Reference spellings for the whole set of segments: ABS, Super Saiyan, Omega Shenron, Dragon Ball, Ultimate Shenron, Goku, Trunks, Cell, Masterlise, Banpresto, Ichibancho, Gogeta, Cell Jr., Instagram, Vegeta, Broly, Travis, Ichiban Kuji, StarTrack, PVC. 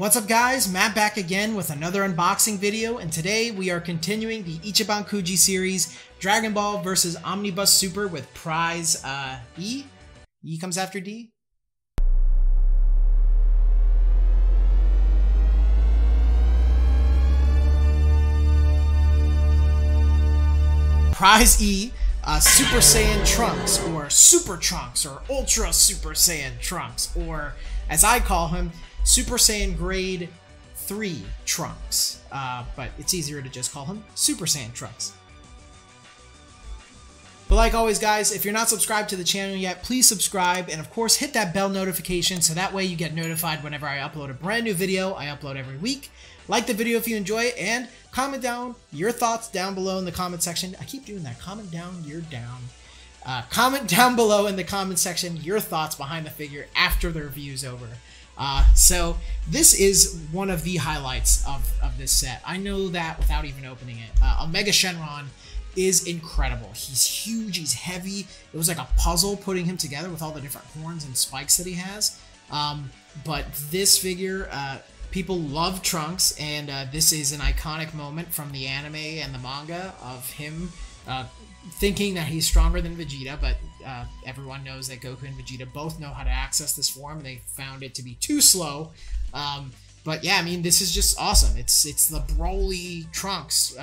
What's up guys, Matt back again with another unboxing video, and today we are continuing the Ichiban Kuji series, Dragon Ball vs. Omnibus Super with prize E? E comes after D? Prize E, Super Saiyan Trunks, or Super Trunks, or Ultra Super Saiyan Trunks, or as I call him, Super Saiyan Grade 3 Trunks, but it's easier to just call him Super Saiyan Trunks. But like always guys, if you're not subscribed to the channel yet, please subscribe, and of course hit that bell notification so that way you get notified whenever I upload a brand new video. I upload every week. Like the video if you enjoy it, and comment down your thoughts down below in the comment section. I keep doing that. Comment down below in the comment section your thoughts behind the figure after the review's over. So this is one of the highlights of this set. I know that without even opening it. Omega Shenron is incredible. He's huge, he's heavy. It was like a puzzle putting him together with all the different horns and spikes that he has. But this figure, people love Trunks, and this is an iconic moment from the anime and the manga of him thinking that he's stronger than Vegeta, but everyone knows that Goku and Vegeta both know how to access this form, and they found it to be too slow. But yeah, I mean, this is just awesome. It's the Broly Trunks.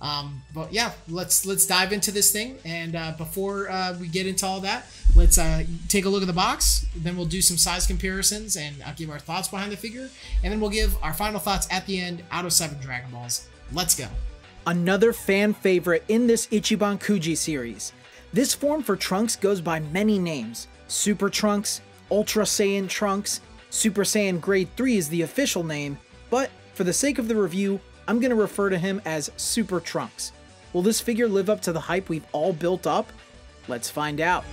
But yeah, let's dive into this thing. And before we get into all that, let's take a look at the box. Then we'll do some size comparisons, and I'll give our thoughts behind the figure, and then we'll give our final thoughts at the end out of 7 Dragon Balls. Let's go. Another fan favorite in this Ichiban Kuji series. This form for Trunks goes by many names. Super Trunks, Ultra Saiyan Trunks, Super Saiyan Grade 3 is the official name, but for the sake of the review, I'm going to refer to him as Super Trunks. Will this figure live up to the hype we've all built up? Let's find out.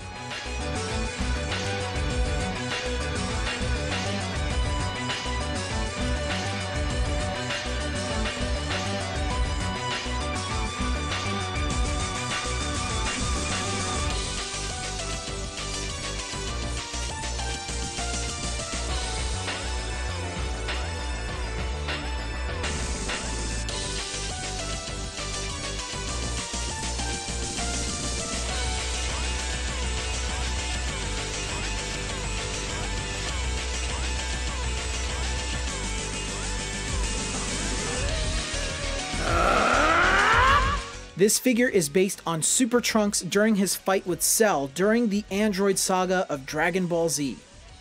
This figure is based on Super Trunks during his fight with Cell during the Android saga of Dragon Ball Z.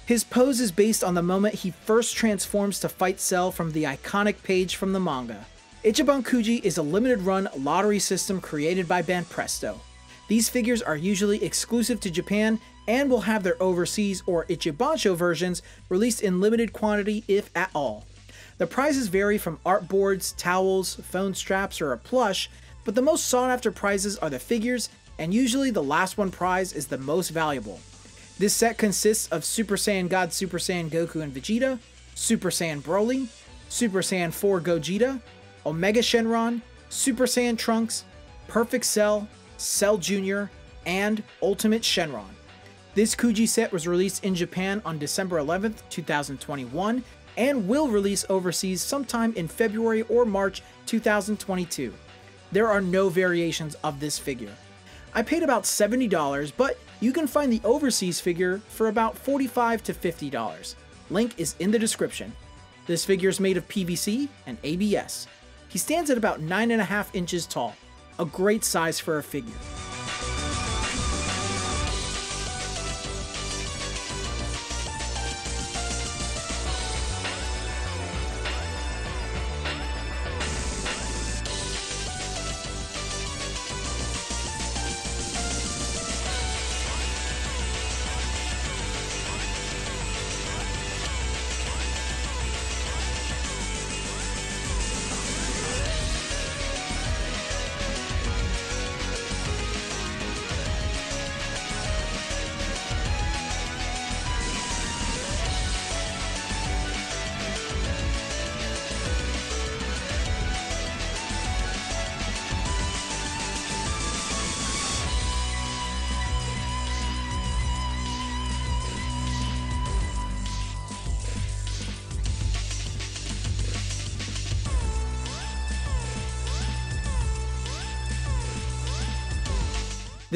His pose is based on the moment he first transforms to fight Cell from the iconic page from the manga. Ichiban Kuji is a limited run lottery system created by Banpresto. These figures are usually exclusive to Japan and will have their overseas or Ichibancho versions released in limited quantity if at all. The prizes vary from art boards, towels, phone straps, or a plush, but the most sought-after prizes are the figures, and usually the last one prize is the most valuable. This set consists of Super Saiyan God Super Saiyan Goku and Vegeta, Super Saiyan Broly, Super Saiyan 4 Gogeta, Omega Shenron, Super Saiyan Trunks, Perfect Cell, Cell Jr., and Ultimate Shenron. This Kuji set was released in Japan on December 11th, 2021, and will release overseas sometime in February or March 2022. There are no variations of this figure. I paid about $70, but you can find the overseas figure for about $45 to $50. Link is in the description. This figure is made of PVC and ABS. He stands at about 9.5 inches tall, a great size for a figure.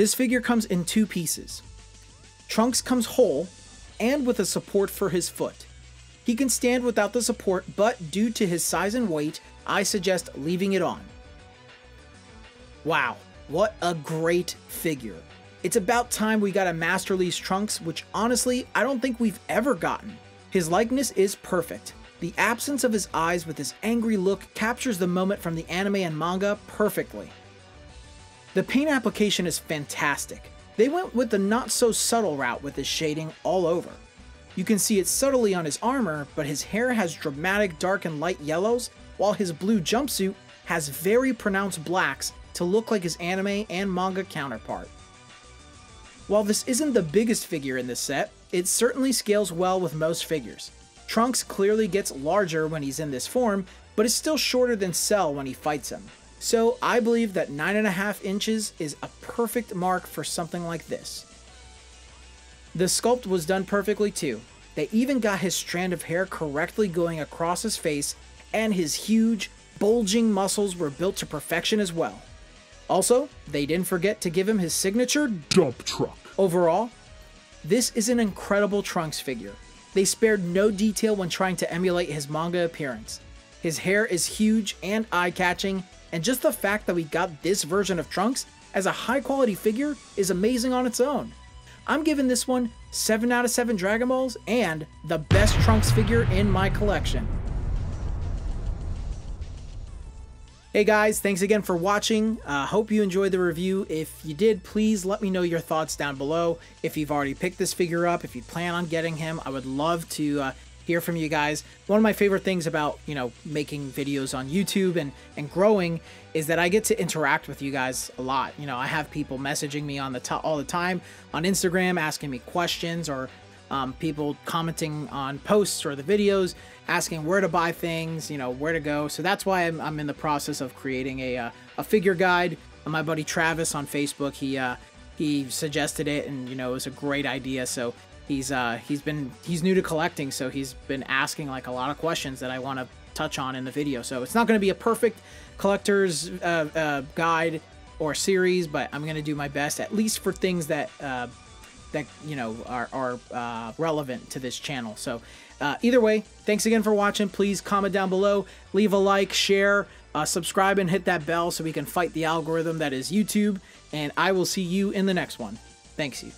This figure comes in two pieces. Trunks comes whole and with a support for his foot. He can stand without the support, but due to his size and weight, I suggest leaving it on. Wow, what a great figure. It's about time we got a Masterlise Trunks, which honestly, I don't think we've ever gotten. His likeness is perfect. The absence of his eyes with his angry look captures the moment from the anime and manga perfectly. The paint application is fantastic. They went with the not-so-subtle route with his shading all over. You can see it subtly on his armor, but his hair has dramatic dark and light yellows, while his blue jumpsuit has very pronounced blacks to look like his anime and manga counterpart. While this isn't the biggest figure in this set, it certainly scales well with most figures. Trunks clearly gets larger when he's in this form, but is still shorter than Cell when he fights him. So I believe that 9.5 inches is a perfect mark for something like this. The sculpt was done perfectly too. They even got his strand of hair correctly going across his face, and his huge, bulging muscles were built to perfection as well. Also, they didn't forget to give him his signature dump truck. Overall, this is an incredible Trunks figure. They spared no detail when trying to emulate his manga appearance. His hair is huge and eye-catching, and just the fact that we got this version of Trunks as a high-quality figure is amazing on its own. I'm giving this one 7 out of 7 Dragon Balls and the best Trunks figure in my collection. Hey guys, thanks again for watching. Hope you enjoyed the review. If you did, please let me know your thoughts down below. If you've already picked this figure up, if you plan on getting him, I would love to hear from you guys. One of my favorite things about, you know, making videos on YouTube and growing is that I get to interact with you guys a lot. You know, I have people messaging me on all the time on Instagram, asking me questions, or people commenting on posts or the videos, asking where to buy things, you know, where to go. So that's why I'm in the process of creating a figure guide. My buddy Travis on Facebook, he suggested it, and you know, it was a great idea. So he's new to collecting, so he's been asking like a lot of questions that I want to touch on in the video. So it's not going to be a perfect collector's guide or series, but I'm going to do my best, at least for things that you know are relevant to this channel. So either way, thanks again for watching. Please comment down below, leave a like, share, subscribe, and hit that bell so we can fight the algorithm that is YouTube, and I will see you in the next one. Thanks you.